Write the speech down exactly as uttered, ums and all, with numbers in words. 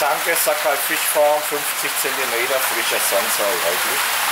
Danke, Sakai Fischfarm, fünfzig Zentimeter frischer Sansai, wirklich.